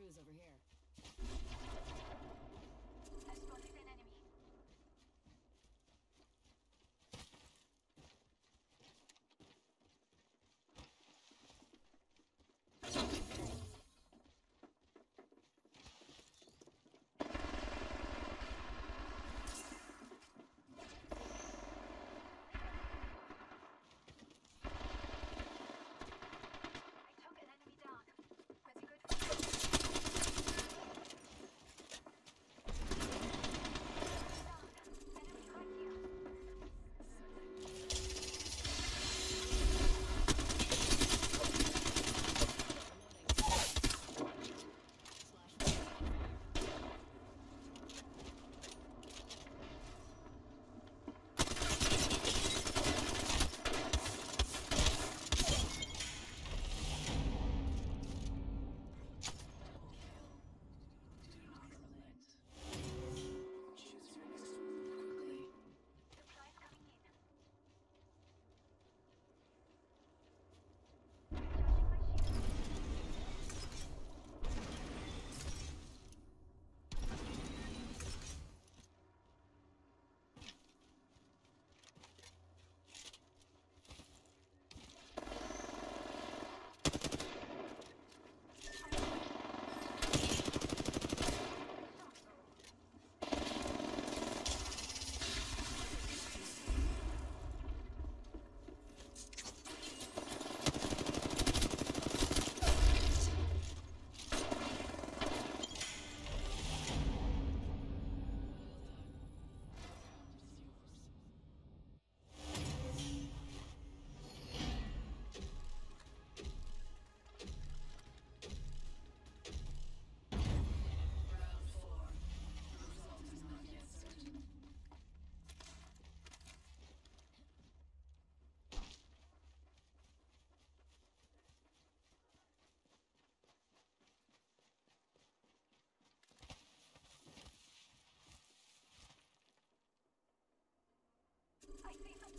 crews over here. I spotted an enemy.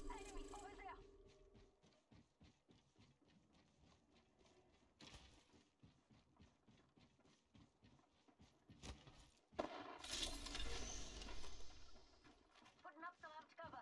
Enemy over there! Putting up some armed cover.